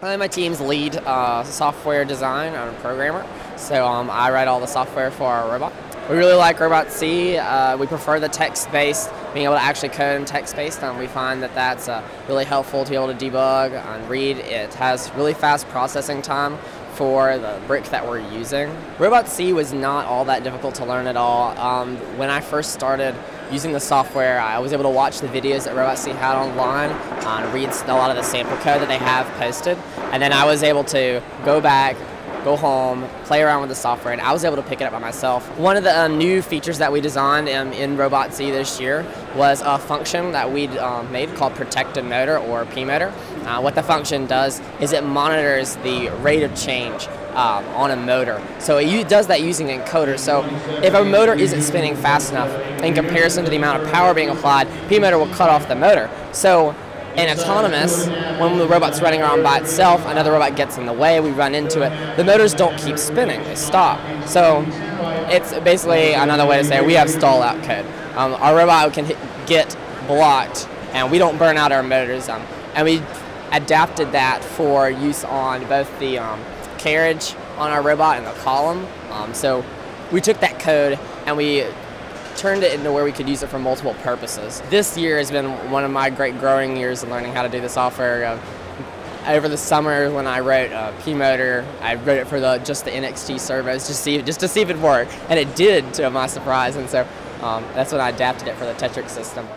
My team's lead software design. I'm a programmer, so I write all the software for our robot. We really like ROBOTC. We prefer the text-based, being able to actually code in text-based. We find that that's really helpful to be able to debug and read. It has really fast processing time for the brick that we're using. ROBOTC was not all that difficult to learn at all. When I first started using the software, I was able to watch the videos that ROBOTC had online and read a lot of the sample code that they have posted. And then I was able to go back, go home, play around with the software, and I was able to pick it up by myself. One of the new features that we designed in ROBOTC this year was a function that we made called Protected Motor, or P-Motor. What the function does is it monitors the rate of change on a motor. So it does that using an encoder. So if a motor isn't spinning fast enough in comparison to the amount of power being applied, P-Motor will cut off the motor. So in autonomous, when the robot's running around by itself, another robot gets in the way, we run into it, the motors don't keep spinning, they stop. So it's basically another way to say we have stall out code. Our robot can get blocked and we don't burn out our motors. And we adapted that for use on both the carriage on our robot and the column. So we took that code and we turned it into where we could use it for multiple purposes. This year has been one of my great growing years in learning how to do the software. Over the summer when I wrote P-Motor, I wrote it for just the NXT servos just to see if it worked. And it did, to my surprise, and so that's when I adapted it for the Tetrix system.